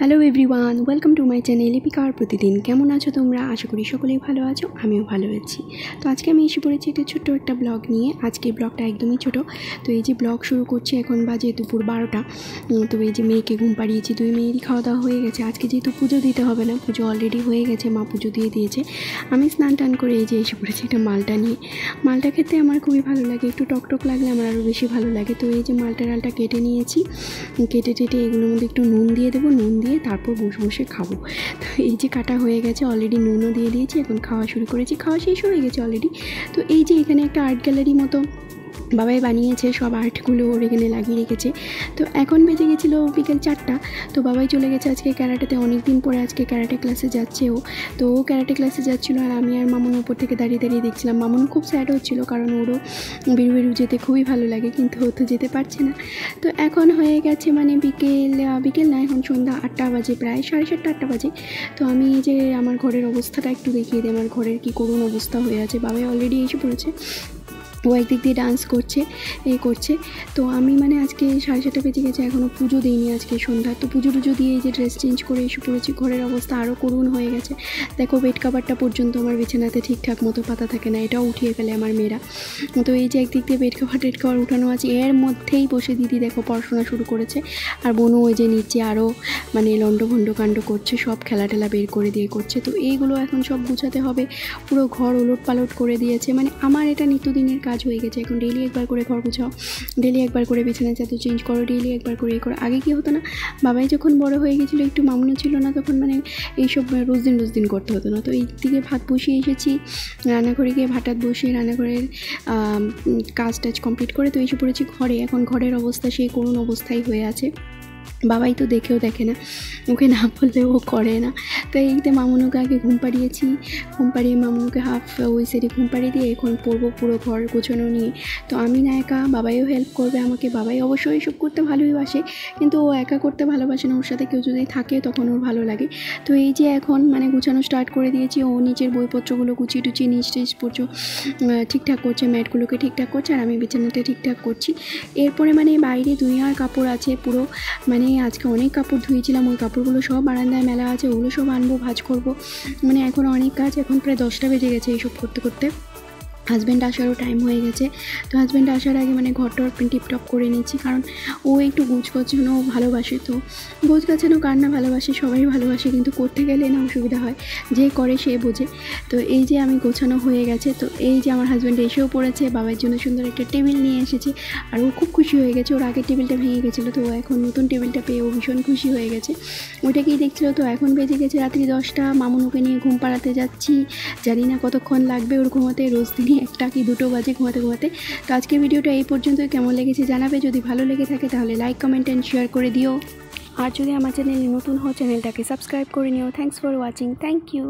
Hello everyone welcome to my channel Lipikar प्रतिदिन। কেমন আছো তোমরা? আশা করি সকলেই ভালো আছো, আমিও ভালো আছি। তো আজকে আমি এসে পড়েছি একটা ছোট্ট একটা ব্লগ নিয়ে। আজকে ব্লগটা একদমই ছোট। তো এই যে ব্লগ শুরু করছি, এখন বাজে দুপুর 12টা। তো এই যে মেয়েকে ঘুম পাড়িয়েছি, দুই মেয়েরই খাওয়া দাওয়া হয়ে গেছে। আজকে যেহেতু পুজো দিতে হবে না, পুজো অলরেডি হয়ে গেছে, মা পুজো দিয়ে দিয়েছে। আমি স্নান টান করে এই যে এসে পড়েছি একটা মালটা নিয়ে। মালটা খেতে আমার খুবই ভালো লাগে, একটু টকটক লাগলে আমার আরও বেশি ভালো লাগে। তো এই যে মালটা ডালটা কেটে নিয়েছি, কেটে এগুলোর মধ্যে একটু নুন দিয়ে দেবো, নুন দিয়ে তারপর বসে বসে খাবো। তো এই যে কাটা হয়ে গেছে, অলরেডি নুনও দিয়ে দিয়েছি, এখন খাওয়া শুরু করেছি, খাওয়া শেষ হয়ে গেছে অলরেডি। তো এই যে এখানে একটা আর্ট গ্যালারি মতো বাবাই বানিয়েছে, সব আর্টগুলো ওর এখানে লাগিয়ে রেখেছে। তো এখন বেজে গেছিলো বিকেল 4টা। তো বাবাই চলে গেছে আজকে ক্যারাটেতে, অনেক দিন পরে আজকে ক্যারাটে ক্লাসে যাচ্ছে ও। তো ও ক্যারাটে ক্লাসে যাচ্ছিলো, আর আমি আর মামুন উপর থেকে দাঁড়িয়ে দাঁড়িয়ে দেখছিলাম। মামুন খুব স্যাড হচ্ছিলো, কারণ ওরও বেরু বেরু যেতে খুবই ভালো লাগে, কিন্তু ও তো যেতে পারছে না। তো এখন হয়ে গেছে মানে বিকেল না, এখন সন্ধ্যা 8টা বাজে, প্রায় 7:30-8টা বাজে। তো আমি যে আমার ঘরের অবস্থাটা একটু দেখিয়ে দিই, আমার ঘরের কী করুণ অবস্থা হয়ে আছে। বাবাই অলরেডি এসে পড়েছে, ও একদিক দিয়ে ডান্স করছে, এই করছে। তো আমি মানে আজকে 7:30 বেজে গেছে, এখনও পুজো দিইনি আজকে সন্ধ্যা। তো পুজো টুজো দিয়ে এই যে ড্রেস চেঞ্জ করে এসে পড়েছি। ঘরের অবস্থা আরও করুণ হয়ে গেছে, দেখো বেড কাভারটা পর্যন্ত আমার বিছানাতে ঠিকঠাক মতো পাতা থাকে না, এটাও উঠিয়ে ফেলে আমার মেয়েরা। তো এই যে একদিক দিয়ে বেড কাভার উঠানো আছে, এর মধ্যেই বসে দিদি দেখো পড়াশোনা শুরু করেছে। আর বোনও ওই যে নিচে আরও মানে লণ্ডভণ্ড কাণ্ড করছে, সব খেলা টেলা বের করে দিয়ে করছে। তো এইগুলো এখন সব গুছাতে হবে, পুরো ঘর ওলট পালট করে দিয়েছে। মানে আমার এটা নিত্যদিনের কাজ হয়ে গেছে এখন। ডেইলি একবার করে ঘর গুছাও, ডেইলি একবার করে বিছানা চাদর চেঞ্জ করো, ডেইলি একবার করে এই করো। আগে কী হতো না, বাবাই যখন বড় হয়ে গেছিলো, একটু মামুনও ছিল না, তখন মানে এইসব রোজ দিন করতে হতো না। তো এই দিকে ভাত বসিয়ে এসেছি, রান্নাঘরে গিয়ে ভাত বসিয়ে রান্নাঘরের কাজ টাজ কমপ্লিট করে তো এসে পড়েছি ঘরে। এখন ঘরের অবস্থা সেই করুণ অবস্থাই হয়ে আছে। বাবাই তো দেখে না, ওকে না বললে ও করে না। তো এইতে মামুনুকে আগে ঘুম পাড়িয়েছি, ঘুম পাড়িয়ে মামুনুকে হাফ ওই সাইডে ঘুম পাড়িয়ে দিয়ে এখন পড়বো পুরো ঘর গোছানো নিয়ে। তো আমি না একা, বাবাইও হেল্প করবে আমাকে। বাবাই অবশ্যই এসব করতে ভালোবাসে, কিন্তু ও একা করতে ভালোবাসে না, ওর সাথে কেউ যদি থাকে তখন ওর ভালো লাগে। তো এই যে এখন মানে গোছানো স্টার্ট করে দিয়েছি, ও নিজের বইপত্রগুলো গুছিয়ে টুচিয়ে নিজ ঠিকঠাক করছে, ম্যাটগুলোকে ঠিকঠাক করছে, আর আমি বিছানাটা ঠিকঠাক করছি। এরপরে মানে বাইরে দুই আর কাপড় আছে পুরো, মানে আজকে অনেক কাপড় ধুয়েছিলাম, ওই কাপড়গুলো সব বারান্দায় মেলা আছে, ওগুলো সব আনবো, ভাঁজ করবো। মানে এখন অনেক কাজ, এখন প্রায় 10টা বেজে গেছে এইসব করতে করতে। হাজব্যান্ড আসারও টাইম হয়ে গেছে। তো হাজব্যান্ড আসার আগে মানে ঘরটা টিপটপ করে নিচ্ছি, কারণ ও একটু গোছগাছানো ভালোবাসে। তো গোছগাছানো কার না ভালোবাসে, সবাই ভালোবাসে, কিন্তু করতে গেলে না অসুবিধা হয়, যে করে সে বোঝে। তো এই যে আমি গোছানো হয়ে গেছে। তো এই যে আমার হাজব্যান্ড এসেও পড়েছে, বাবার জন্য সুন্দর একটা টেবিল নিয়ে এসেছে, আর ও খুব খুশি হয়ে গেছে। ওর আগের টেবিলটা ভেঙে গেছিলো, তো ও এখন নতুন টেবিলটা পেয়ে ও ভীষণ খুশি হয়ে গেছে, ওটাকেই দেখছিল। তো এখন বেজে গেছে রাত্রি 10টা, মামুনুকে নিয়ে ঘুম পাড়াতে যাচ্ছি, জানি না কতক্ষণ লাগবে ওর ঘুমাতে, রোজ দিনই 1টা কি 2টো বাজে ঘুমাতে। তো আজকের ভিডিওটা এই পর্যন্তই, কেমন লেগেছে জানাবে। যদি ভালো লেগে থাকে তাহলে লাইক, কমেন্ট অ্যান্ড শেয়ার করে দিও। আর যদি আমার চ্যানেলে নতুন হও চ্যানেলটাকে সাবস্ক্রাইব করে নিও। Thanks for watching, thank you.